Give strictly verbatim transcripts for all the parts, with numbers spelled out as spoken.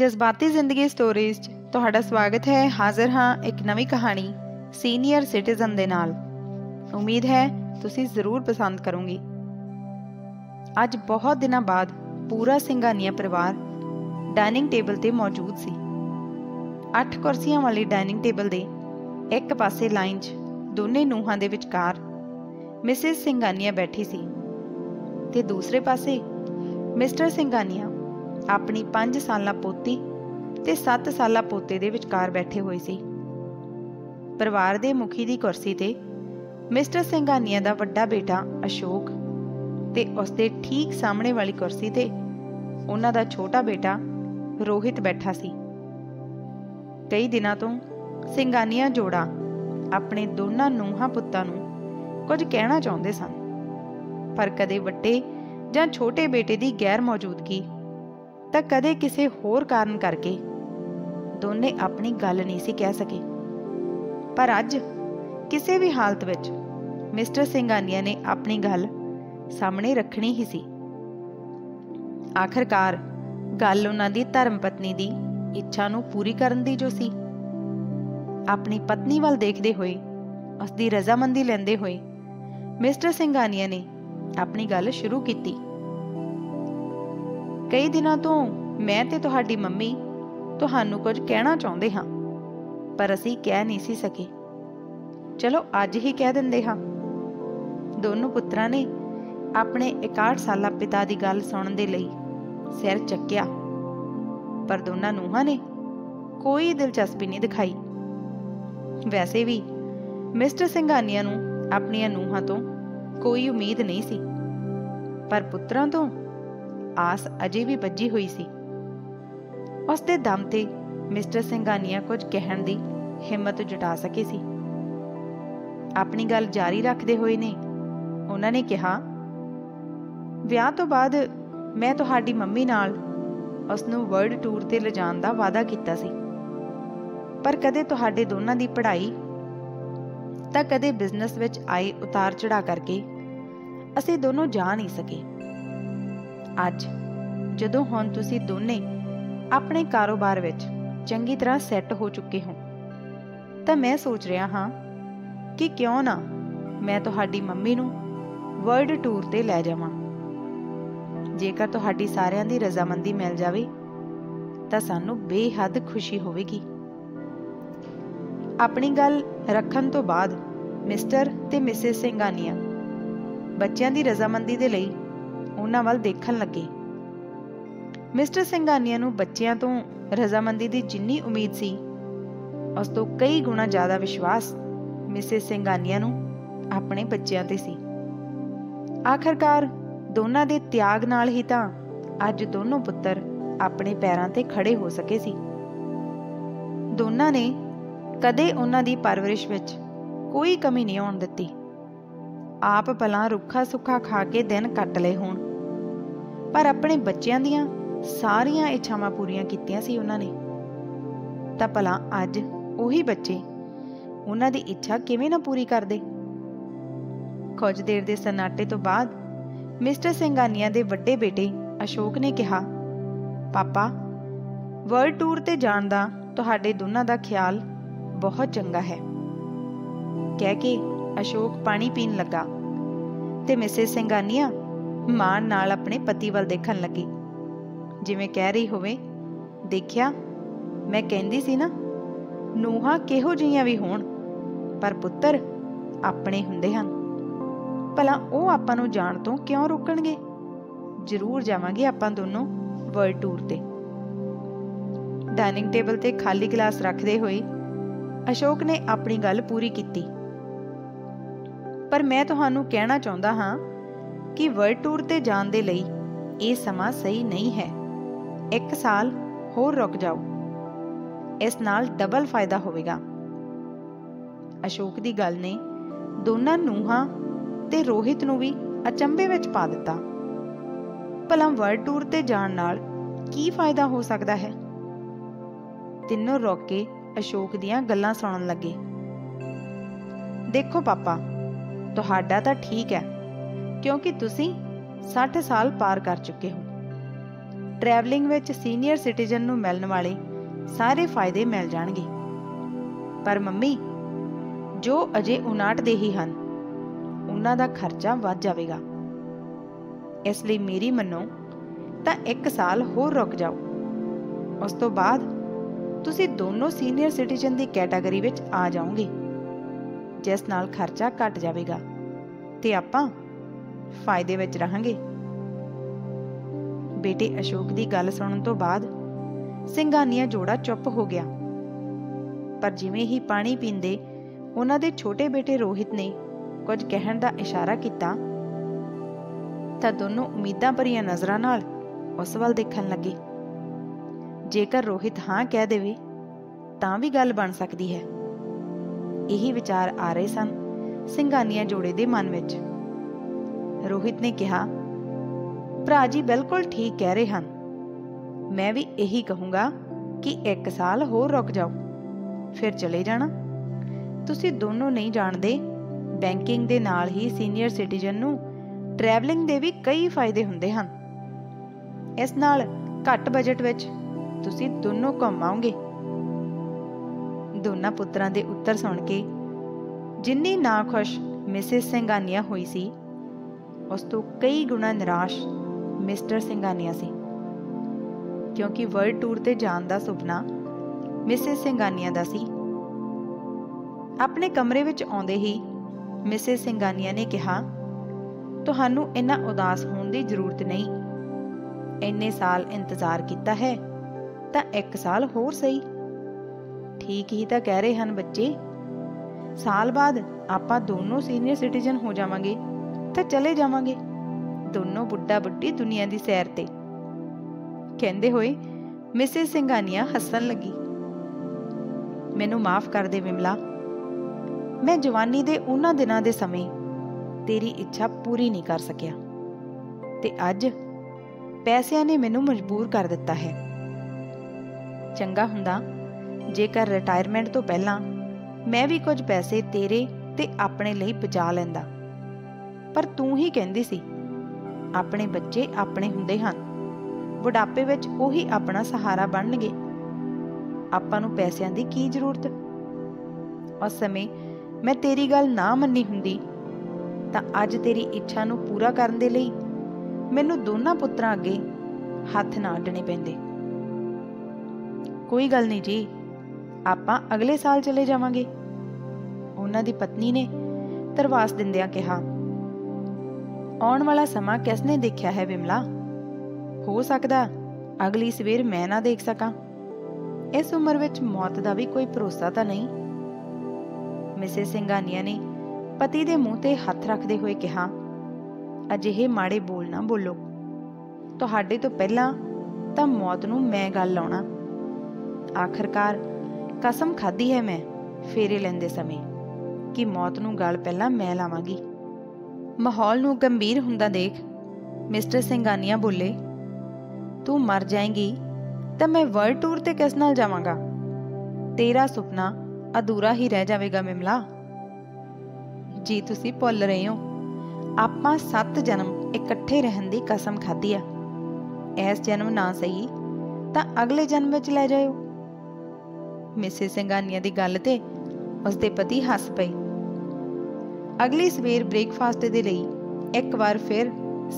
जज्बाती जिंदगी स्टोरीज तुहाडा स्वागत है। हाजिर हाँ एक नवी कहानी सीनियर सिटीजन दे नाल। उम्मीद है तुसी जरूर पसंद करोगी। अज बहुत दिनों बाद पूरा सिंघानिया परिवार डाइनिंग टेबल ते मौजूद सी। अठ कुर्सियां वाली डाइनिंग टेबल दे एक पासे लाइन च दोने नूहां दे विचकार मिसेस सिंघानिया बैठी सी ते दूसरे पासे मिस्टर सिंघानिया अपनी पांच साला पोती ते सत्त साला पोते दे विचकार बैठे हुए सी। परिवार दे मुखी दी कुर्सी ते मिस्टर सिंघानिया दा वड्डा बेटा अशोक ते उसके ठीक सामने वाली कुर्सी ते उन्हां दा छोटा बेटा रोहित बैठा सी। कई दिनां तों सिंघानिया जोड़ा अपने दोनों नूहां पुत्तां नूं कुछ कहना चाहुंदे सन, पर कदे वड्डे जां छोटे बेटे दी गैर मौजूदगी तो कदे किसी होर कारण करके दोने अपनी गल नहीं सी कह सके। पर अज किसी भी हालत विच मिस्टर सिंघानिया ने अपनी गल सामने रखनी ही सी। आखिरकार गल उन्हां दी धर्म पत्नी दी इच्छा नूं पूरी करन दी जो सी। अपनी पत्नी वाल देखदे होए उसदी रजामंदी लैंदे होए मिस्टर सिंघानिया ने अपनी गल शुरू कीती। कई दिनों तो मैं ते तुहाडी मम्मी तुहानू कुछ कहना चाहुंदे हाँ, पर असी कह नहीं सी सके। चलो अज ही कह दिंदे हाँ। दोनों पुत्रां ने अपने इकसठ साला पिता दी गल सुणन दे लई सिर चक्या, पर दोनों नूहां ने कोई दिलचस्पी नहीं दिखाई। वैसे भी मिस्टर सिंघानिया नू अपनियां नूहां तो कोई उम्मीद नहीं सी, पर पुत्रां तो आस अजे भी बजी हुई सी। उसके दम ते मिस्टर सिंघानिया कुछ कहण दी हिम्मत जुटा सके सी। अपनी गल जारी रखते हुए ने उन्हां ने कहा, विआह तो बाद मैं तुहाडी मम्मी नाल उसनूं वर्ल्ड टूर ते ले जाण दा वादा कीता सी, पर कदे तुहाडे दोनां दी पढ़ाई तां कदे बिजनेस विच आए उतार चढ़ा करके असीं दोनों जा नहीं सके। अज जदों हुण तुसीं दोने अपने कारोबार विच चंगी तरह सैट हो चुके हो तां मैं सोच रहा हाँ कि क्यों ना मैं तुहाडी मम्मी नूं वर्ल्ड टूर ते लै जावां। जेकर तुहाडी सारिआं दी रजामंदी मिल जावे तां सानूं बेहद खुशी होवेगी। अपनी गल रखण तों बाद मिस्टर ते मिसेस सिंघानिया बच्चिआं दी रजामंदी दे लई उन्हां वल देखण लगे। मिस्टर सिंघानिया नूं बच्चिआं तों रजामंदी दी जिन्नी उम्मीद सी उस तों कई गुणा ज़्यादा विश्वास मिसेस सिंघानिया नूं अपने बच्चिआं ते सी। आखिरकार दोनां दे त्याग नाल ही तां अज दोनों पुत्तर अपने पैरां ते खड़े हो सके सी। दोनां ने कदे उन्हां दी परवरिश विच कोई कमी नहीं आउण दित्ती। आप भला रुखा सुखा खा के दिन कट लए होण, पर अपने बच्चियां दियां सारियां इच्छावां पूरीआं कीतीआं सी उन्हां ने। तां भला अज उही बच्चे उन्हां दी इच्छा किवें ना पूरी करदे। कुछ देर दे सन्नाटे तो बाद मिस्टर सिंघानिया दे वड्डे बेटे अशोक ने कहा, पापा वर्ल्ड टूर ते जाण दा तुहाडे दोनां दा ख्याल बहुत चंगा है। कह के अशोक पानी पीन लगा ते मिसेस सिंघानिया मान नाल अपने पति वाल देखण लगी, जिवें कह रही होवे, देखिया मैं कहंदी सी ना नूहां किहो जिहियां भी होण पर पुत्तर अपने हुंदे हन। भला ओह आपां नूं जाण तों क्यों रोकणगे? जरूर जावांगे आपां दोनों वर्ल्ड टूर ते। डाइनिंग टेबल ते खाली गिलास रखदे होए अशोक ने अपनी गल पूरी कीती, पर मैं तुहानू कहना चाहुंदा हां कि वर्ल्ड टूर ते जाण दे लई ये समा सही नहीं है। एक साल होर रुक जाओ, इस नाल डबल फायदा होवेगा। अशोक दी गल ने दोनां नूहां ते रोहित नूं भी अचंभे विच पा दित्ता। भला वर्ल्ड टूर ते जाण नाल की फायदा हो सकदा है? तिन्नों रुक के अशोक दियां गल्लां सुणन लगे। देखो पापा, तुहाडा तां ठीक है क्योंकि तुसी साठ साल पार कर चुके हो, ਟਰੈਵਲਿੰਗ ਵਿੱਚ ਸੀਨੀਅਰ ਸਿਟੀਜ਼ਨ ਨੂੰ ਮਿਲਣ ਵਾਲੇ ਸਾਰੇ ਫਾਇਦੇ ਮਿਲ ਜਾਣਗੇ। ਪਰ ਮੰਮੀ, ਜੋ ਅਜੇ ਉਨਾਹਠ ਦੇ ਹੀ ਹਨ, ਉਹਨਾਂ ਦਾ ਖਰਚਾ ਵੱਧ ਜਾਵੇਗਾ। ਇਸ ਲਈ ਮੇਰੀ ਮੰਨੋ ਤਾਂ ਇੱਕ ਸਾਲ ਹੋਰ ਰੁਕ ਜਾਓ। ਉਸ ਤੋਂ ਬਾਅਦ ਤੁਸੀਂ ਦੋਨੋਂ ਸੀਨੀਅਰ ਸਿਟੀਜ਼ਨ ਦੀ ਕੈਟਾਗਰੀ ਵਿੱਚ ਆ ਜਾਓਗੇ, ਜਿਸ ਨਾਲ ਖਰਚਾ ਘਟ ਜਾਵੇਗਾ ਤੇ ਆਪਾਂ ਫਾਇਦੇ ਵਿੱਚ ਰਹਾਂਗੇ। बेटे अशोक की गल सुनने तो बाद सिंघानिया जोड़ा चुप हो गया। पर जिवें ही पानी पींदे उन्हां दे छोटे बेटे रोहित ने कुछ कहण दा इशारा कीता तां दोनों उम्मीदां भरीआं नज़रां नाल उस वल देखण लगे। जेकर रोहित हाँ कह देवे तां भी गल बण सकदी है। यही विचार आ रहे सन सिंघानिया जोड़े दे मन विच। रोहित ने कहा, भरा जी बिल्कुल ठीक कह रहे हैं, मैं भी यही कहूँगा कि एक साल होर रुक जाओ, फिर चले जाना। तुसी दोनों नहीं जानते, बैंकिंग दे नाल ही सीनियर सिटीजन नूं ट्रैवलिंग दे भी कई फायदे हुंदे हन। इस नाल घट बजट विच तुसी दोनों घुम आओगे। दोनों पुत्रां दे उत्तर सुन के जिन्नी ना खुश मिसेस सिंघानिया होई सी, उस तो कई गुणा निराश मिस्टर सिंघानिया से, क्योंकि वर्ल्ड टूर ते जान दा सुपना मिसेस सिंघानिया दा सी। अपने कमरे विच आउंदे ही मिसेस सिंघानिया ने कहा, तुहानू इन्ना उदास होने की जरूरत नहीं। इन्ने साल इंतजार किया है तां एक साल होर सही। ठीक ही तां कह रहे हैं बच्चे, साल बाद आपां दोनों सीनियर सिटीजन हो जावांगे तां चले जावांगे, दोनों बुढ़ा बुढ़ी दुनिया की सैर ते, कहंदे होए मिसेस सिंघानिया हसन लगी। मैनू माफ़ कर दे विमला, मैं जवानी दे उन्हां दिनां दे समय तेरी इच्छा पूरी नहीं कर सकिया ते अज पैसिਆਂ ने मैनू मजबूर कर दिता है। चंगा हुंदा जेकर रिटायरमेंट तो पहला मैं भी कुछ पैसे तेरे ते अपने लिए बचा लैंदा, पर तू ही कहंदी सी अपने बच्चे अपने हुंदे हन, बुढ़ापे विच ओही अपना सहारा बनणगे, आपां नूं पैसिਆਂ दी की जरूरत। उस समय मैं तेरी गल ना मन्नी हुंदी तां अज तेरी इच्छा नूं पूरा करन दे लई मैनूं दोनां पुत्रां अगे हत्थ ना अड्डणे पैंदे। कोई गल नहीं जी, आपां अगले साल चले जावांगे, उन्हां दी पत्नी ने धरवास दिंदिआं किहा। आने वाला समा किसने देखा है विमला, हो सकता अगली सवेर मैं ना देख सका। इस उम्र विच मौत का भी कोई भरोसा तो नहीं। मिसेस सिंघानिया ने पति के मुँह ते हथ रखते हुए कहा, अजिहे माड़े बोल ना बोलो, तुहाडे तो पहला तो मौत नूं मैं गल लाउणा। आखिरकार कसम खाधी है मैं फेरे लैंदे समय कि मौत नूं गल पहला मैं लावांगी। माहौल नूं गंभीर हुंदा देख मिस्टर सिंघानिया बोले, तू मर जाएगी तो मैं वर्ल्ड टूर ते किस नाल जावांगा, तेरा सुपना अधूरा ही रह जाएगा। विमला जी, तुसी भुल रहे हो, आपां सत्त जन्म इकट्ठे रहन दी कसम खाधी आ। इस जन्म ना सही तां अगले जन्म विच लै जाओ। मिसेस सिंघानिया दी गल ते उसदे पति हस पए। अगली सवेर ब्रेकफास्ट दे लई एक बार फिर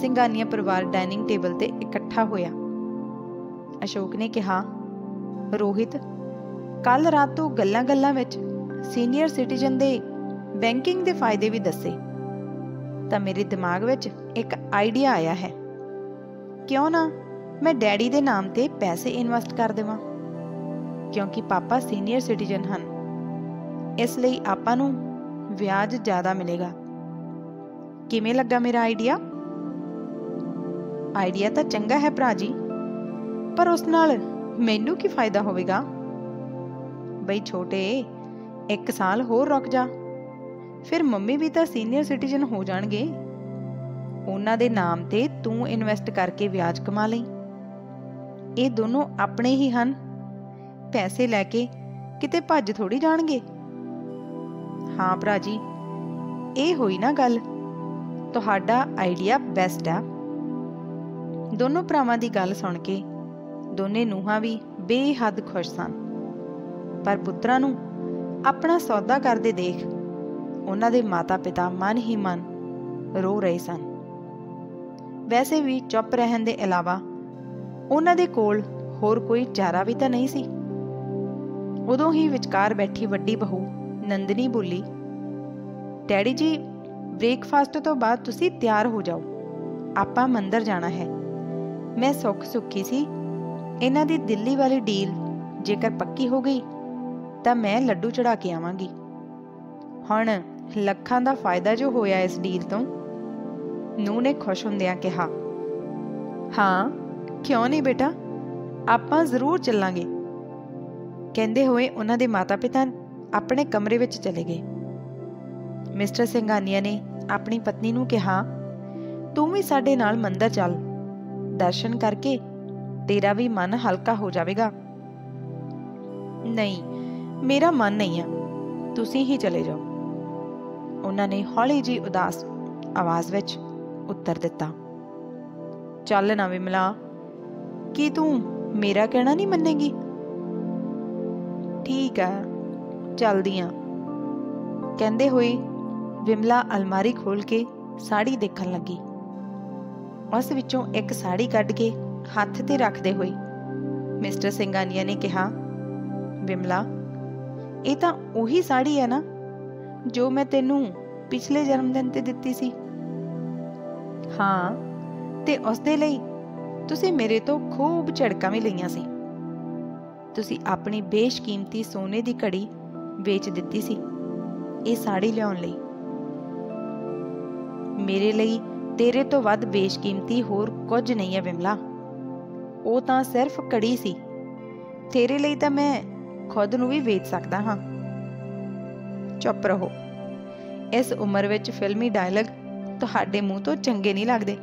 सिंघानिया परिवार डाइनिंग टेबल ते इकट्ठा होया। अशोक ने कहा, रोहित कल रात तो गल्लां गल्लां विच सीनियर सिटीजन दे बैंकिंग दे फायदे भी दसे तां मेरे दिमाग विच एक आइडिया आया है, क्यों ना मैं डैडी दे नाम ते पैसे इन्वेस्ट कर देवां, क्योंकि पापा सीनियर सिटीजन हन, इस लई आपां नूं ब्याज ज्यादा मिलेगा। किमें लगा मेरा आइडिया? आइडिया तो चंगा है भरा जी, पर उस नाल मैनू की फायदा होगा? बई छोटे, एक साल होर रुक जा, फिर मम्मी भी तो सीनियर सिटीजन हो जाएंगे, उन्हां दे नाम ते तू इन्वेस्ट करके ब्याज कमा ले। ये दोनों अपने ही हन, पैसे लैके किते भज थोड़ी जाणगे। हाँ भरा जी, ये हुई ना गल, तुहाडा आइडिया बेस्ट है। दोनों भरावां दी गल सुन के दोने नूहां भी बेहद खुश सन। पर पुत्रा नूं अपना सौदा करदे देख उन्हां दे माता पिता मन ही मन रो रहे सन। वैसे भी चुप रहन दे अलावा उन्हां दे कोल होर कोई चारा भी तो नहीं सी। उदों ही विचकार बैठी वड्डी बहू नंदनी बोली, डैडी जी ब्रेकफास्ट तो बाद तुसी तैयार हो जाओ, आपां मंदिर जाना है। मैं सुख सुखी सी, इन्हां दी दिल्ली वाली डील जेकर पक्की हो गई तो मैं लड्डू चढ़ा के आवांगी। हुण लखां दा फायदा जो होया इस डील तो, नूह ने खुश हुंदियां कहा, हाँ क्यों नहीं बेटा, आपां जरूर चलांगे। कहंदे होए उन्हां दे माता पिता अपने कमरे विच चले गए। मिस्टर सिंघानिया ने अपनी पत्नी नूं कहा, तू भी साडे नाल मंदिर चल, दर्शन करके तेरा भी मन हल्का हो जाएगा। नहीं मेरा मन नहीं है, तुसीं ही चले जाओ, उन्होंने हौली जी उदास आवाज विच उत्तर दिता। चल ना विमला, की तू मेरा कहना नहीं मनेगी? ठीक है चल दियां, कहंदे हुए विमला अलमारी खोल के साड़ी देखन लगी। उस विचों एक साड़ी कढ़ के हथ ते रखदे हुए मिस्टर सिंघानिया ने कहा, विमला ये तो उही साड़ी है ना जो मैं तेनू पिछले जन्मदिन ते दिती सी। हाँ ते उस दे लई तुसी मेरे तो खूब झड़कां भी लईआं सी। तुसी अपनी बेशकीमती सोने दी घड़ी बेच दिती सी ये साड़ी लियाउण लई। मेरे लई तेरे तो वध बेशकीमती होर कुछ नहीं है विमला, वो तां सिर्फ घड़ी सी। तेरे लई तां मैं खुद नूं भी बेच सकदा हां। चुप रहो, इस उम्र विच फिल्मी डायलॉग तुहाडे मूँह तो चंगे नहीं लगदे,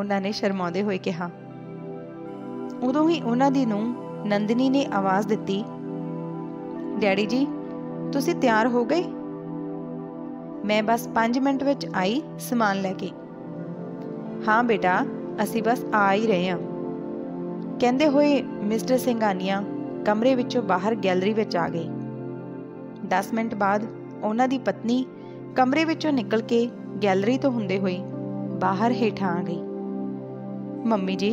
उन्होंने शर्माते हुए कहा। उदों ही उन्हां दी नूंह नंदनी ने आवाज़ दिती, डैडी जी तुसी तैयार हो गए? मैं बस पाँच मिनट विच आई समान लैके। हाँ बेटा असी बस आ ही रहे हां, कहंदे होए मिस्टर सिंघानिया कमरे विचों बाहर गैलरी विच आ गई। दस मिनट बाद उन्हां दी पत्नी कमरे विचों निकल के गैलरी तो हुंदे होए बाहर हेठां आ गई। मम्मी जी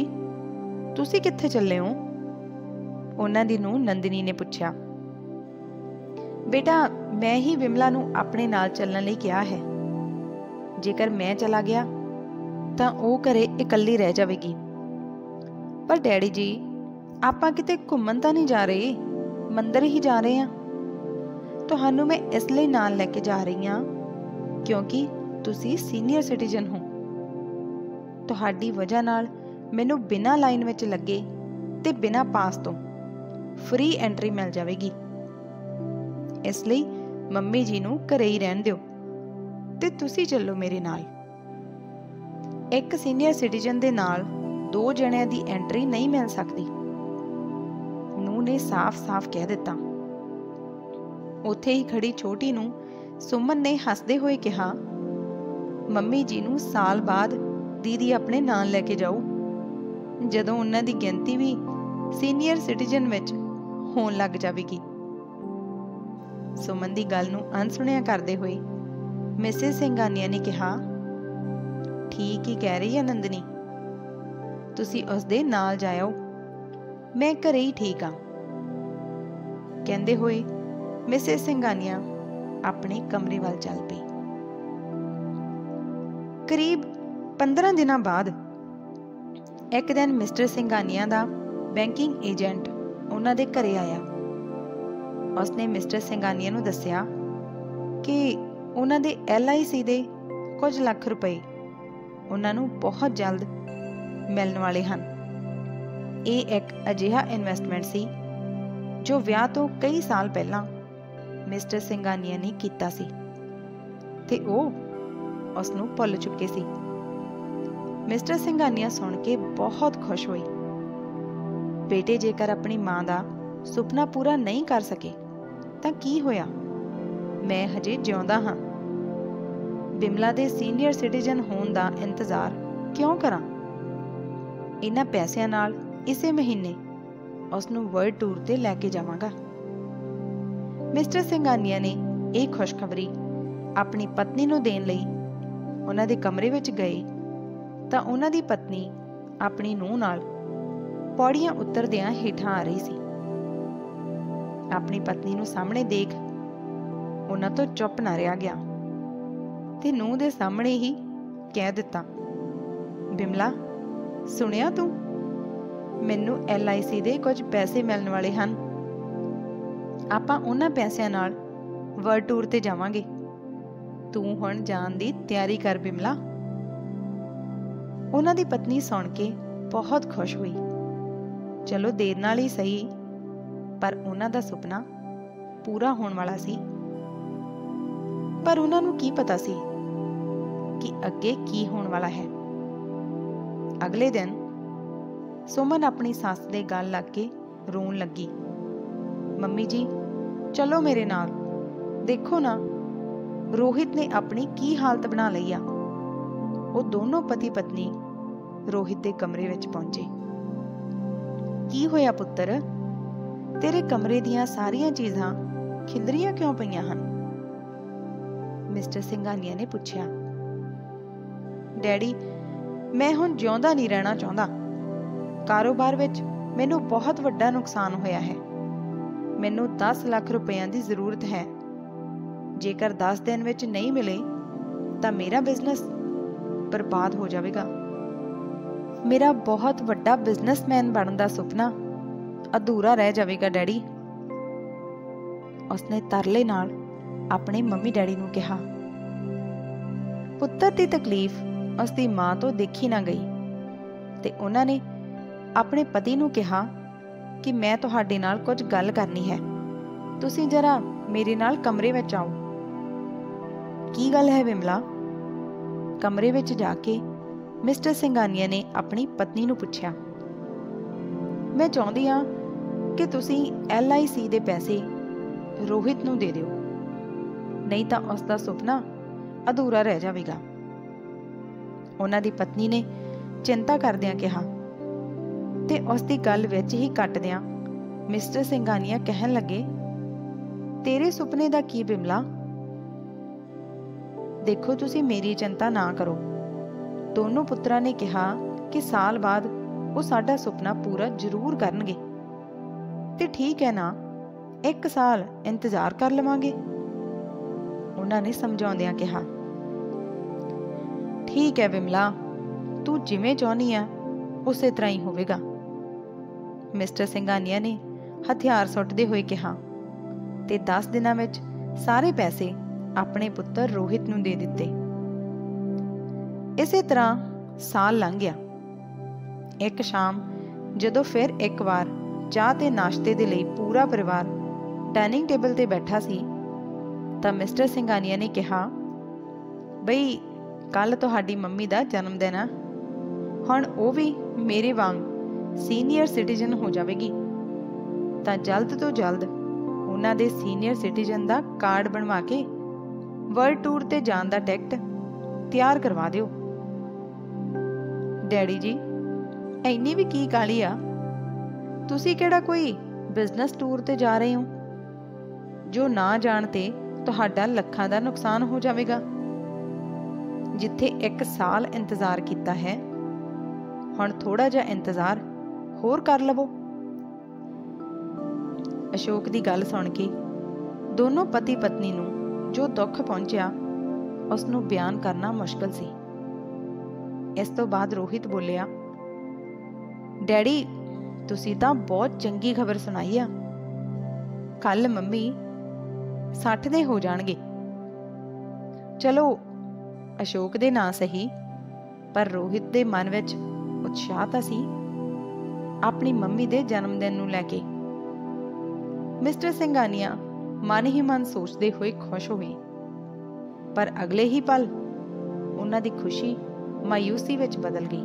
तुसी कित्थे चले हो? उन्हां दी नूं नंदनी ने पूछा। बेटा मैं ही विमला नूं अपने नाल चलने लई कहा है, जेकर मैं चला गया तां ओह घरे इकल्ली रह जावेगी। पर डैडी जी आपां किते घुम्मण तां नहीं जा रहे, मंदिर ही जा रहे हैं। तुहानूं मैं इसलिए नाल लैके जा रही हाँ क्योंकि तुसी सीनियर सिटीजन हो। ਤੁਹਾਡੀ वजह नाल मैनू बिना लाइन में लगे तो बिना पास तो फ्री एंट्री मिल जाएगी, इसलिए मम्मी जी नूं घरे ही रहन दिओ ते तुसी चलो मेरे नाल। एक सीनियर सिटीजन दे नाल दो जणियां दी एंट्री नहीं मिल सकती, नूं ने साफ साफ कह दिता। ਉੱਥੇ ही खड़ी छोटी नूं सुमन ने हसदे हुए कहा, मम्मी जी नूं साल बाद दीदी अपने नाल लैके जाओ, जदों उन्हां दी गिणती भी सीनियर सिटीजन विच होण लग जावेगी। सुमन दी गल नूं अनसुणिया करदे होए मिसेस सिंघानिया ने कहा, ठीक ही कह रही है नंदनी, तुसी उस दे नाल जाओ, मैं घरे ही ठीक हाँ, कहंदे होए मिसेस सिंघानिया अपने कमरे वाल चल पई। करीब पंद्रह दिनां बाद एक दिन मिस्टर सिंघानिया दा बैंकिंग एजेंट उन्हां दे घरे आया। उसने मिस्टर सिंघानिया नूं दस्सिया कि उन्हां दे एल आई सी दे कुछ लख रुपए उन्हां नूं बहुत जल्द मिलण वाले हन। यह एक अजिहा इन्वेस्टमेंट सी जो विआह तो कई साल पहलां मिस्टर सिंघानिया ने कीता सी ते ओह उस नूं भुल चुके सी। मिस्टर सिंघानिया सुन के बहुत खुश हुई। बेटे जेकर अपनी माँ का सुपना पूरा नहीं कर सके तो की होया, मैं हजे जिउंदा हाँ, बिमला दे सीनियर सिटीजन होने का इंतजार क्यों करा। इन्हां पैसों नाल ਇਸੇ ਮਹੀਨੇ ਉਸ ਨੂੰ ਵਰਲਡ ਟੂਰ ਤੇ ਲੈ ਕੇ ਜਾਵਾਂਗਾ। ਮਿਸਟਰ ਸਿੰਘਾਨੀਆ ਨੇ ਇਹ ਖੁਸ਼ਖਬਰੀ ਆਪਣੀ ਪਤਨੀ ਨੂੰ ਦੇਣ ਲਈ ਉਹਨਾਂ ਦੇ ਕਮਰੇ ਵਿੱਚ ਗਏ ਤਾਂ ਉਹਨਾਂ ਦੀ ਪਤਨੀ ਆਪਣੀ ਨੂੰਹ ਨਾਲ ਪੌੜੀਆਂ ਉਤਰਦਿਆਂ ਹੇਠਾਂ ਆ ਰਹੀ ਸੀ। ਆਪਣੀ ਪਤਨੀ ਨੂੰ ਸਾਹਮਣੇ ਦੇਖ ਉਹਨਾਂ ਤੋਂ ਚੁੱਪ ਨਾ ਰਿਹਾ ਗਿਆ ਤੇ ਨੂੰਹ ਦੇ ਸਾਹਮਣੇ ਹੀ ਕਹਿ ਦਿੱਤਾ, ਬਿਮਲਾ ਸੁਣਿਆ ਤੂੰ, ਮੈਨੂੰ ਐਲ ਆਈ ਸੀ ਦੇ ਕੁਝ ਪੈਸੇ ਮਿਲਣ ਵਾਲੇ ਹਨ, ਆਪਾਂ ਉਹਨਾਂ ਪੈਸਿਆਂ ਨਾਲ ਵਰਲਡ ਟੂਰ ਤੇ ਜਾਵਾਂਗੇ, ਤੂੰ ਹੁਣ ਜਾਣ ਦੀ ਤਿਆਰੀ ਕਰ ਬਿਮਲਾ। ਉਹਨਾਂ ਦੀ ਪਤਨੀ ਸੁਣ ਕੇ ਬਹੁਤ ਖੁਸ਼ ਹੋਈ। ਚਲੋ ਦੇਰ ਨਾਲ ਹੀ ਸਹੀ ਪਰ ਉਹਨਾਂ ਦਾ ਸੁਪਨਾ ਪੂਰਾ ਹੋਣ ਵਾਲਾ ਸੀ। ਪਰ ਉਹਨਾਂ ਨੂੰ ਕੀ ਪਤਾ ਸੀ ਕਿ ਅੱਗੇ ਕੀ ਹੋਣ ਵਾਲਾ ਹੈ। ਅਗਲੇ ਦਿਨ ਸੁਮਨ ਆਪਣੀ ਸੱਸ ਦੇ ਗੱਲ ਲੱਗ ਕੇ ਰੋਣ ਲੱਗੀ, ਮੰਮੀ ਜੀ ਚਲੋ ਮੇਰੇ ਨਾਲ, ਦੇਖੋ ਨਾ ਰੋਹਿਤ ਨੇ ਆਪਣੀ ਕੀ ਹਾਲਤ ਬਣਾ ਲਈ ਆ। ਉਹ ਦੋਨੋਂ ਪਤੀ ਪਤਨੀ ਰੋਹਿਤ ਦੇ ਕਮਰੇ ਵਿੱਚ ਪਹੁੰਚੇ। ਕੀ ਹੋਇਆ ਪੁੱਤਰ, ਤੇਰੇ ਕਮਰੇ ਦੀਆਂ ਸਾਰੀਆਂ ਚੀਜ਼ਾਂ ਖਿੰਦਰੀਆਂ ਕਿਉਂ ਪਈਆਂ ਹਨ? ਮਿਸਟਰ ਸਿੰਘਾਨੀਆ ਨੇ ਪੁੱਛਿਆ। ਡੈਡੀ ਮੈਂ ਹੁਣ ਜਿਉਂਦਾ ਨਹੀਂ ਰਹਿਣਾ ਚਾਹੁੰਦਾ, ਕਾਰੋਬਾਰ ਵਿੱਚ ਮੈਨੂੰ ਬਹੁਤ ਵੱਡਾ ਨੁਕਸਾਨ ਹੋਇਆ ਹੈ, ਮੈਨੂੰ ਦਸ ਲੱਖ ਰੁਪਈਆਂ ਦੀ ਜ਼ਰੂਰਤ ਹੈ, ਜੇਕਰ ਦਸ ਦਿਨ ਵਿੱਚ ਨਹੀਂ ਮਿਲੇ ਤਾਂ ਮੇਰਾ ਬਿਜ਼ਨਸ ਬਰਬਾਦ ਹੋ ਜਾਵੇਗਾ, ਮੇਰਾ ਬਹੁਤ ਵੱਡਾ ਬਿਜ਼ਨਸਮੈਨ ਬਣਨ ਦਾ ਸੁਪਨਾ ਅਧੂਰਾ ਰਹਿ ਜਾਵੇਗਾ ਡੈਡੀ। ਉਸਨੇ ਤਰਲੇ ਨਾਲ ਆਪਣੇ ਮੰਮੀ ਡੈਡੀ ਨੂੰ ਕਿਹਾ। ਪੁੱਤਰ ਦੀ ਤਕਲੀਫ ਉਸਦੀ ਮਾਂ ਤੋਂ ਦੇਖੀ ਨਾ ਗਈ ਤੇ ਉਹਨਾਂ ਨੇ ਆਪਣੇ ਪਤੀ ਨੂੰ ਕਿਹਾ ਕਿ ਮੈਂ ਤੁਹਾਡੇ ਨਾਲ ਕੁਝ ਗੱਲ ਕਰਨੀ ਹੈ, ਤੁਸੀਂ ਜਰਾ ਮੇਰੇ ਨਾਲ ਕਮਰੇ ਵਿੱਚ ਆਓ। ਕੀ ਗੱਲ ਹੈ ਵਿਮਲਾ? ਕਮਰੇ ਵਿੱਚ ਜਾ ਕੇ ਮਿਸਟਰ ਸਿੰਘਾਨੀਆ ਨੇ ਆਪਣੀ ਪਤਨੀ ਨੂੰ ਪੁੱਛਿਆ। ਮੈਂ ਚਾਹੁੰਦੀ ਹਾਂ ਕਿ ਤੁਸੀਂ ਐਲ ਆਈ ਸੀ ਦੇ ਪੈਸੇ ਰੋਹਿਤ ਨੂੰ ਦੇ ਦਿਓ, ਨਹੀਂ ਤਾਂ ਉਸ ਦਾ ਸੁਪਨਾ ਅਧੂਰਾ ਰਹਿ ਜਾਵੇਗਾ। ਉਹਨਾਂ ਦੀ ਪਤਨੀ ਨੇ ਚਿੰਤਾ ਕਰਦਿਆਂ ਕਿਹਾ ਤੇ ਉਸ ਦੀ ਗੱਲ ਵਿੱਚ ਹੀ ਕੱਟਦਿਆਂ ਮਿਸਟਰ ਸਿੰਘਾਨੀਆ ਕਹਿਣ ਲੱਗੇ, ਤੇਰੇ ਸੁਪਨੇ ਦਾ ਕੀ ਬਿਮਲਾ? ਦੇਖੋ ਤੁਸੀਂ ਮੇਰੀ ਚਿੰਤਾ ਨਾ ਕਰੋ, ਦੋਨੋਂ ਪੁੱਤਰਾਂ ਨੇ ਕਿਹਾ ਕਿ ਸਾਲ ਬਾਅਦ ਉਹ ਸਾਡਾ ਸੁਪਨਾ ਪੂਰਾ ਜ਼ਰੂਰ ਕਰਨਗੇ ਤੇ ਠੀਕ ਹੈ ਨਾ, ਇੱਕ ਸਾਲ ਇੰਤਜ਼ਾਰ ਕਰ ਲਵਾਂਗੇ। ਉਹਨਾਂ ਨੇ ਸਮਝਾਉਂਦਿਆਂ ਕਿਹਾ, ਠੀਕ ਹੈ ਬਿਮਲਾ, ਤੂੰ ਜਿਵੇਂ ਚਾਹੁੰਦੀ ਆ ਉਸੇ ਤਰ੍ਹਾਂ ਹੀ ਹੋਵੇਗਾ। ਮਿਸਟਰ ਸਿੰਘਾਨੀਆ ਨੇ ਹਥਿਆਰ ਸੁੱਟਦੇ ਹੋਏ ਕਿਹਾ ਤੇ ਦਸ ਦਿਨਾਂ ਵਿੱਚ ਸਾਰੇ ਪੈਸੇ ਆਪਣੇ ਪੁੱਤਰ ਰੋਹਿਤ ਨੂੰ ਦੇ ਦਿੱਤੇ। ਇਸੇ ਤਰ੍ਹਾਂ ਸਾਲ ਲੰਘ ਗਿਆ। ਇੱਕ ਸ਼ਾਮ ਜਦੋਂ ਫਿਰ ਇੱਕ ਵਾਰ ਚਾਹ ਤੇ ਨਾਸ਼ਤੇ ਦੇ ਲਈ ਪੂਰਾ ਪਰਿਵਾਰ ਡਾਈਨਿੰਗ ਟੇਬਲ ਤੇ ਬੈਠਾ ਸੀ ਤਾਂ ਮਿਸਟਰ ਸਿੰਘਾਨੀਆ ਨੇ ਕਿਹਾ, ਬਈ ਕੱਲ ਤੁਹਾਡੀ ਮੰਮੀ ਦਾ ਜਨਮ ਦਿਨ ਆ, ਹੁਣ ਉਹ ਵੀ ਮੇਰੇ ਵਾਂਗ ਸੀਨੀਅਰ ਸਿਟੀਜ਼ਨ ਹੋ ਜਾਵੇਗੀ ਤਾਂ ਜਲਦ ਤੋਂ ਜਲਦ ਉਹਨਾਂ ਦੇ ਸੀਨੀਅਰ ਸਿਟੀਜ਼ਨ ਦਾ ਕਾਰਡ ਬਣਵਾ ਕੇ ਵਰਲਡ ਟੂਰ ਤੇ ਜਾਣ ਦਾ ਟਿਕਟ ਤਿਆਰ ਕਰਵਾ ਦਿਓ। ਡੈਡੀ ਜੀ ਇੰਨੀ ਵੀ ਕੀ ਕਾਹਲੀ ਆ, ਤੁਸੀਂ ਕਿਹੜਾ ਕੋਈ ਬਿਜ਼ਨਸ ਟੂਰ ਤੇ ਜਾ ਰਹੇ ਹੋ, ਜੋ ਨਾ ਜਾਣ ਤੇ ਤੁਹਾਡਾ ਲੱਖਾਂ ਦਾ ਨੁਕਸਾਨ ਹੋ ਜਾਵੇਗਾ, ਜਿੱਥੇ ਇੱਕ ਸਾਲ ਇੰਤਜ਼ਾਰ ਕੀਤਾ ਹੈ ਹੁਣ ਥੋੜਾ ਜਿਹਾ ਇੰਤਜ਼ਾਰ ਹੋਰ ਕਰ ਲਵੋ। ਅਸ਼ੋਕ ਦੀ ਗੱਲ ਸੁਣ ਕੇ ਦੋਨੋਂ ਪਤੀ ਪਤਨੀ ਨੂੰ ਜੋ ਦੁੱਖ ਪਹੁੰਚਿਆ ਉਸ ਨੂੰ ਬਿਆਨ ਕਰਨਾ ਮੁਸ਼ਕਲ ਸੀ। ਇਸ ਤੋਂ ਬਾਅਦ ਰੋਹਿਤ ਬੋਲਿਆ, ਡੈਡੀ ਤੁਸੀਂ ਤਾਂ ਬਹੁਤ ਚੰਗੀ ਖਬਰ ਸੁਣਾਈ ਆ, ਕੱਲ ਮੰਮੀ ਸੱਠ ਦੇ ਹੋ ਜਾਣਗੇ। ਚਲੋ ਅਸ਼ੋਕ ਦੇ ਨਾਂ ਸਹੀ ਪਰ ਰੋਹਿਤ ਦੇ ਮਨ ਵਿੱਚ ਉਤਸ਼ਾਹ ਤਾਂ ਸੀ ਆਪਣੀ ਮੰਮੀ ਦੇ ਜਨਮ ਦਿਨ ਨੂੰ ਲੈ ਕੇ। ਮਿਸਟਰ ਸਿੰਘਾਨੀਆ ਮਨ ਹੀ ਮਨ ਸੋਚਦੇ ਹੋਏ ਖੁਸ਼ ਹੋਏ ਪਰ ਅਗਲੇ ਹੀ ਪਲ ਉਹਨਾਂ ਦੀ ਖੁਸ਼ੀ ਮਾਯੂਸੀ ਵਿੱਚ ਬਦਲ ਗਈ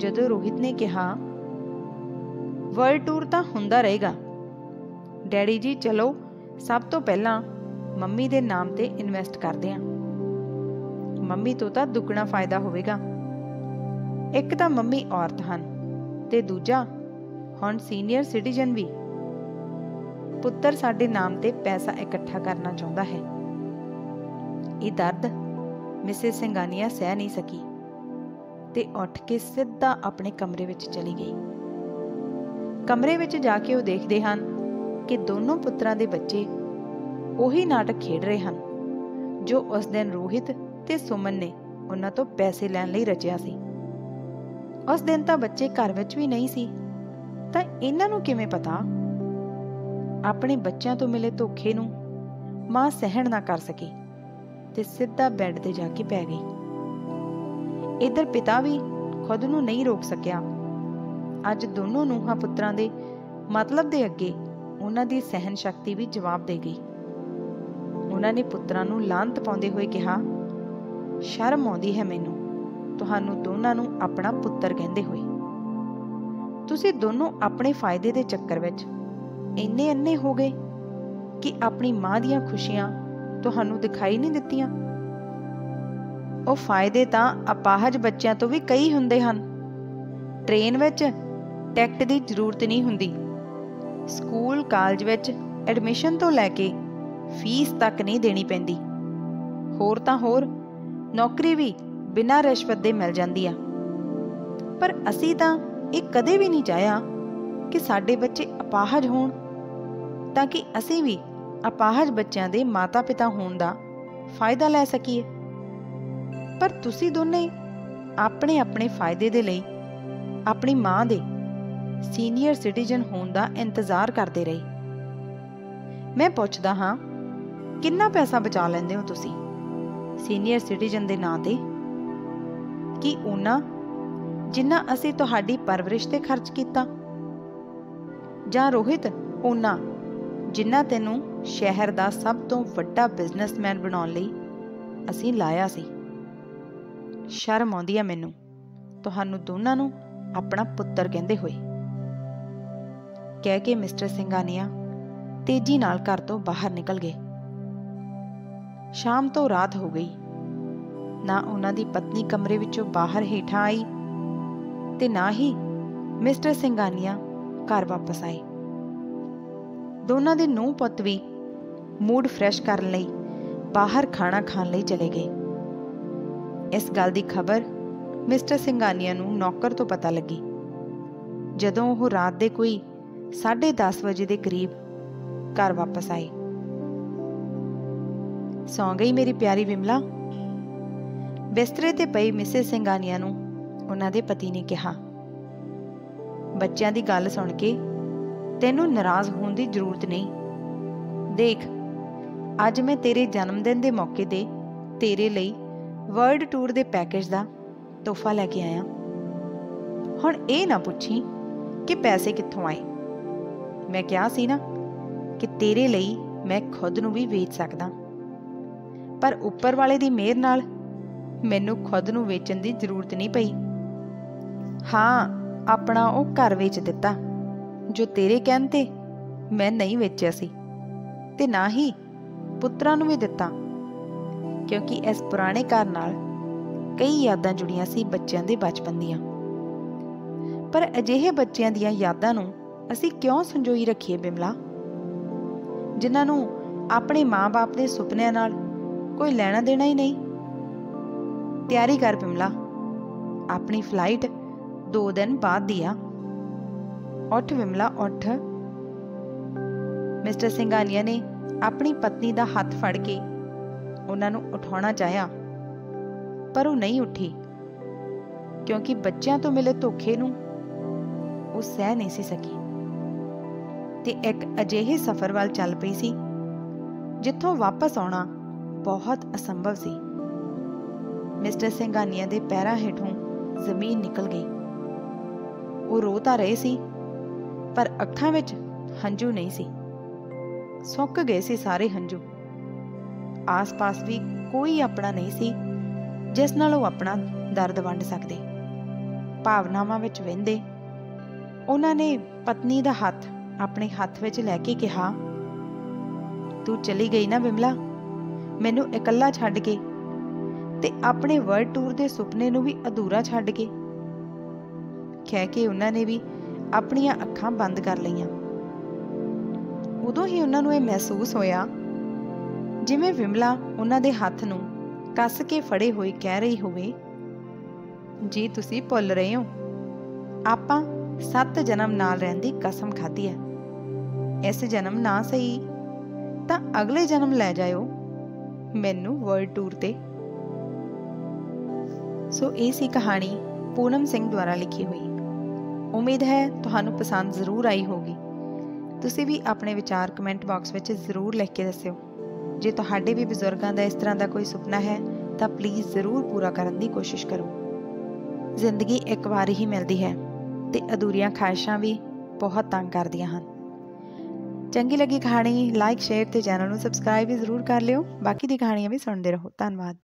ਜਦੋਂ ਰੋਹਿਤ ਨੇ ਕਿਹਾ, ਵਰਲਡ ਟੂਰ ਤਾਂ ਹੁੰਦਾ ਰਹੇਗਾ ਡੈਡੀ ਜੀ, ਚਲੋ ਸਭ ਤੋਂ ਪਹਿਲਾਂ ਮੰਮੀ ਦੇ ਨਾਮ ਤੇ ਇਨਵੈਸਟ ਕਰਦੇ ਹਾਂ, ਮੰਮੀ ਤੋਂ ਤਾਂ ਦੁੱਗਣਾ ਫਾਇਦਾ ਹੋਵੇਗਾ, ਇੱਕ ਤਾਂ ਮੰਮੀ ਔਰਤ ਹਨ ते दूजा हुण सीनियर सिटीजन भी। पुत्तर साडे नाम ते पैसा इकट्ठा करना चाहता है। ये दर्द मिसेस संघानिया सह नहीं सकी ते उठ के सीधा अपने कमरे विच चली गई। कमरे विच जाके वो देखते हैं कि दोनों पुत्रां दे बच्चे उही नाटक खेड रहे हैं जो उस दिन रोहित ते सुमन ने उन्हां तों पैसे लैण लई रचिया सी। उस दिन तां बच्चे घर विच भी नहीं सी, तां इन्हां नूं किवें पता अपने बच्चों तो मिले धोखे नूं मां सहन ना कर सकी ते सीधा बैड ते जाके पै गई। इधर पिता भी खुद नूं नहीं रोक सकिया। अज दोनों नूहां पुत्रां दे मतलब दे अगे उन्हां दी सहन शक्ति भी जवाब दे गई। उन्हां ने पुत्रां नूं लांत पाउंदे होए कहा, शर्म आउंदी है मैनूं तुहानूं दोनां नूं अपना पुत्तर कहंदे होए। तुसीं दोनों अपने फायदे दे चक्कर विच इन्ने अन्ने हो गए कि अपनी मां दियां खुशियां तुहानूं दिखाई नहीं दित्तियां। ओह फायदे तां अपाहज बच्चों तो भी कई हुंदे हन। ट्रेन विच टैक्ट दी जरूरत नहीं हुंदी। स्कूल कालज विच एडमिशन तो लैके फीस तक नहीं देनी पैंदी। होर तां होर नौकरी भी बिना रिश्वत दे मिल जांदी आ। पर असीं तां इह कदे भी नहीं चाहिया कि साडे बच्चे अपाहज होण, ताकि असीं भी अपाहज बच्चों के माता पिता होने का फायदा लै सकीए। पर तुसीं दोने अपने अपने फायदे दे लई अपनी माँ दे सीनियर सिटीजन होने का इंतजार करते रहे। मैं पुछदा हाँ, कितना पैसा बचा लैंदे हो तुसीं सीनियर सिटीजन के नाँ ते? कि उन्ना जिन्ना असीं तुहाडी परवरिश ते खर्च कीता, जां रोहित उन्ना जिन्ना तैनूं शहर दा सब तो वड्डा बिजनेसमैन बनाउण लई असीं लाया सी? शर्म आउंदी है मैनूं तुहानूं दोनां नूं अपना पुत्तर कहंदे होए। कह के मिस्टर संघानिया तेजी नाल घर तो बाहर निकल गए। शाम तो रात हो गई। ना उन्हां दी पत्नी कमरे विचों बाहर हेठां आई ते ना ही मिस्टर संघानिया घर वापस आए। दोनों दे नूं पुत्त भी मूड फ्रैश करन लई बाहर खाना खाण लई चले गए। इस गल दी खबर मिस्टर संघानिया नूं नौकर तो पता लगी। जदों ओह रात दे कोई साढ़े दस बजे दे करीब घर वापस आए। सौं गई मेरी प्यारी विमला? बिस्तरे ते पई मिसेस संघानिया नूं उन्हां दे पति ने कहा। बच्चों की गल सुन के तेनों नाराज होने की जरूरत नहीं। देख अज मैं तेरे जन्मदिन के मौके दे तेरे लिए वर्ल्ड टूर के पैकेज का तोहफा लैके आया। हुण ये ना पूछी कि पैसे कित्थों आए। मैं कहा सी ना कि तेरे लिए मैं खुद नूं भी वेच सकदा, पर उपर वाले की मेहर नाल मैनूं खुद नूं वेचण की जरूरत नहीं पई। हाँ अपना वह घर वेच दिता जो तेरे कहते मैं नहीं वेचा सी, ते ना ही पुत्रां नूं भी दिता, क्योंकि इस पुराने घर नाल कई यादां जुड़ियां सी बच्चों के बचपन दियां। पर अजिहे बच्चों दियां यादां नूं असीं क्यों संजोई रखीए बिमला, जिन्हां नूं अपने माँ बाप के सुपनियां नाल कोई लेना देना ही नहीं। तैयारी कर बिमला, अपनी फ्लाइट दो दिन बाद दिया। उठ विमला उठ। मिस्टर संघानिया ने अपनी पत्नी का हाथ फड़ के उन्होंने उठाना चाहा, पर वो नहीं उठी, क्योंकि बच्चों तो मिले धोखे नूं वो सह नहीं सी सकी ते एक अजिहे सफर वाल चल पई सी जिथों वापस आना बहुत असंभव सी। मिस्टर संघानिया दे पैरां हेठों जमीन निकल गई। वो रो तो रहे सी, पर अखां विच हंझू नहीं सी। सुक गए सी सारे हंझू। आस पास भी कोई अपना नहीं सी जिस नाल वो अपना दर्द वंड सकदे। भावनावां विच वहिंदे उन्हां ने पत्नी दा हथ अपने हथ विच लैके कहा, तू चली गई ना बिमला, मैनूं इकल्ला छड्ड के ते अपने वर्ल्ड टूर दे सुपने नूं भी अधूरा छड्ड के। ਖਹਿ ਕੇ ਉਹਨਾਂ ਨੇ ਵੀ ਆਪਣੀਆਂ ਅੱਖਾਂ ਬੰਦ ਕਰ ਲਈਆਂ। ਉਦੋਂ ਹੀ ਉਹਨਾਂ ਨੂੰ ਇਹ ਮਹਿਸੂਸ ਹੋਇਆ ਜਿਵੇਂ ਵਿਮਲਾ ਉਹਨਾਂ ਦੇ ਹੱਥ ਨੂੰ ਕੱਸ ਕੇ ਫੜੇ ਹੋਏ ਕਹਿ ਰਹੀ ਹੋਵੇ, ਜੀ ਤੁਸੀਂ ਭੁੱਲ ਰਹੇ ਹੋ, ਆਪਾਂ ਸੱਤ ਜਨਮ ਨਾਲ ਰਹਿਣ ਦੀ ਕਸਮ ਖਾਧੀ ਹੈ। ਇਸ ਜਨਮ ਨਾ ਸਹੀ ਤਾਂ ਅਗਲੇ ਜਨਮ ਲੈ ਜਾਇਓ ਮੈਨੂੰ ਵਰਲਡ ਟੂਰ ਤੇ। ਸੋ ਇਹ ਸੀ ਕਹਾਣੀ ਪੂਨਮ ਸਿੰਘ ਦੁਆਰਾ ਲਿਖੀ ਹੋਈ। ਉਮੀਦ ਹੈ ਤੁਹਾਨੂੰ ਪਸੰਦ ਜ਼ਰੂਰ ਆਈ ਹੋਗੀ। ਤੁਸੀਂ ਵੀ ਆਪਣੇ ਵਿਚਾਰ ਕਮੈਂਟ ਬਾਕਸ ਵਿੱਚ ਜ਼ਰੂਰ ਲਿਖ ਕੇ ਦੱਸਿਓ। ਜੇ ਤੁਹਾਡੇ ਵੀ ਬਜ਼ੁਰਗਾਂ ਦਾ ਇਸ ਤਰ੍ਹਾਂ ਦਾ ਕੋਈ ਸੁਪਨਾ ਹੈ ਤਾਂ ਪਲੀਜ਼ ਜ਼ਰੂਰ ਪੂਰਾ ਕਰਨ ਦੀ ਕੋਸ਼ਿਸ਼ ਕਰੋ। ਜ਼ਿੰਦਗੀ ਇੱਕ ਵਾਰ ਹੀ ਮਿਲਦੀ ਹੈ ਤੇ ਅਧੂਰੀਆਂ ਖਾਹਿਸ਼ਾਂ ਵੀ ਬਹੁਤ ਤੰਗ ਕਰਦੀਆਂ ਹਨ। ਚੰਗੀ ਲੱਗੀ ਕਹਾਣੀ ਲਾਈਕ ਸ਼ੇਅਰ ਤੇ ਚੈਨਲ ਨੂੰ ਸਬਸਕ੍ਰਾਈਬ ਵੀ ਜ਼ਰੂਰ ਕਰ ਲਿਓ। ਬਾਕੀ ਦੀ ਕਹਾਣੀਆਂ ਵੀ ਸੁਣਦੇ ਰਹੋ। ਧੰਨਵਾਦ।